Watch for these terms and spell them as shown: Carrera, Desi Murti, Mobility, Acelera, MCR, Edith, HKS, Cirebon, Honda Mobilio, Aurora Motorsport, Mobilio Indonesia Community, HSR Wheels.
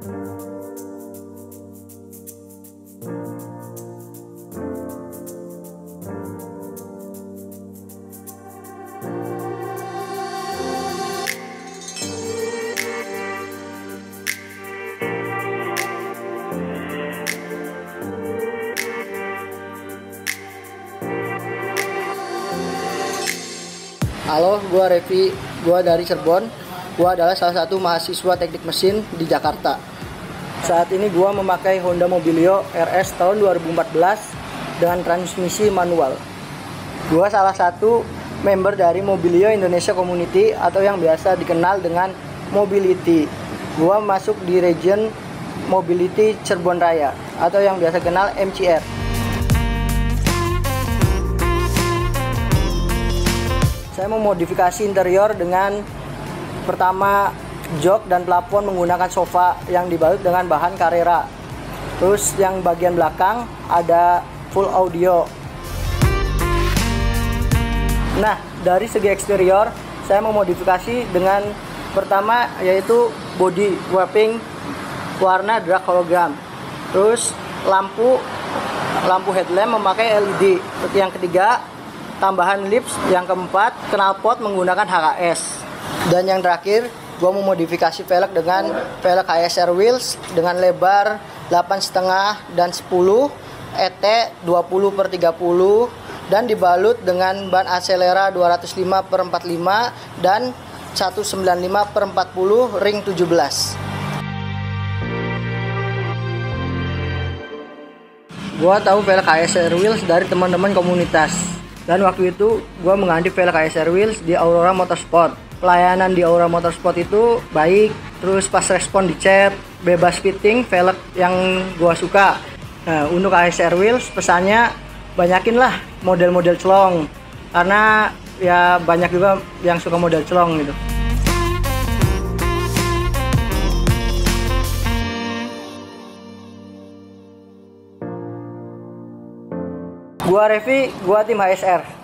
Halo, gue Revi, gue dari Cirebon. Gue adalah salah satu mahasiswa teknik mesin di Jakarta. Saat ini gue memakai Honda Mobilio RS tahun 2014 dengan transmisi manual. Gue salah satu member dari Mobilio Indonesia Community atau yang biasa dikenal dengan Mobility. Gue masuk di region Mobility Cirebon Raya atau yang biasa kenal MCR. Saya memodifikasi interior dengan pertama jok dan plafon menggunakan sofa yang dibalut dengan bahan Carrera. Terus yang bagian belakang ada full audio. Nah, dari segi eksterior saya memodifikasi dengan pertama yaitu body wrapping warna drag hologram. Terus lampu headlamp memakai LED. Yang ketiga tambahan lips, yang keempat knalpot menggunakan HKS, dan yang terakhir gue memodifikasi velg dengan velg HSR Wheels dengan lebar 8,5 dan 10, ET 20/30, dan dibalut dengan ban Acelera 205/45 dan 195/40 ring 17. Gue tahu velg HSR Wheels dari teman-teman komunitas. Dan waktu itu gue mengganti velg HSR Wheels di Aurora Motorsport. Pelayanan di Aurora Motorsport itu baik, terus pas respon di chat, bebas fitting velg yang gue suka. Nah, untuk HSR Wheels pesannya banyakinlah model-model celong, karena ya banyak juga yang suka model celong gitu. Gua Revi, gua tim HSR.